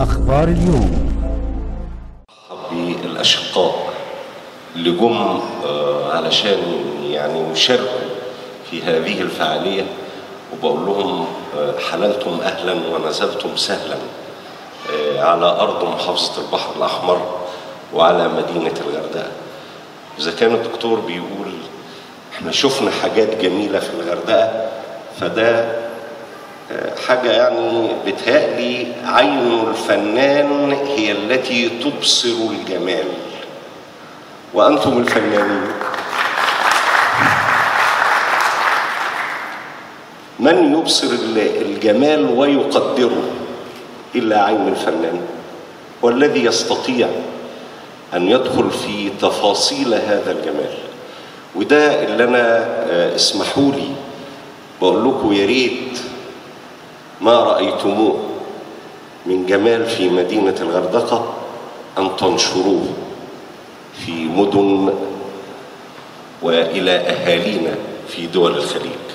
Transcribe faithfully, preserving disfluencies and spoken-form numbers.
أخبار اليوم. أرحب بالأشقاء اللي جم علشان يعني يشاركوا في هذه الفعالية، وبقول لهم حللتم أهلا ونزلتم سهلا على أرض محافظة البحر الأحمر وعلى مدينة الغردقة. إذا كان الدكتور بيقول إحنا شفنا حاجات جميلة في الغردقة، فده حاجة يعني بتهيألي عين الفنان هي التي تبصر الجمال، وأنتم الفنانين من يبصر الجمال ويقدره إلا عين الفنان، والذي يستطيع أن يدخل في تفاصيل هذا الجمال. وده اللي أنا اسمحوا لي بقول لكم، يا ريت ما رأيتموه من جمال في مدينة الغردقة أن تنشروه في مدن وإلى أهالينا في دول الخليج.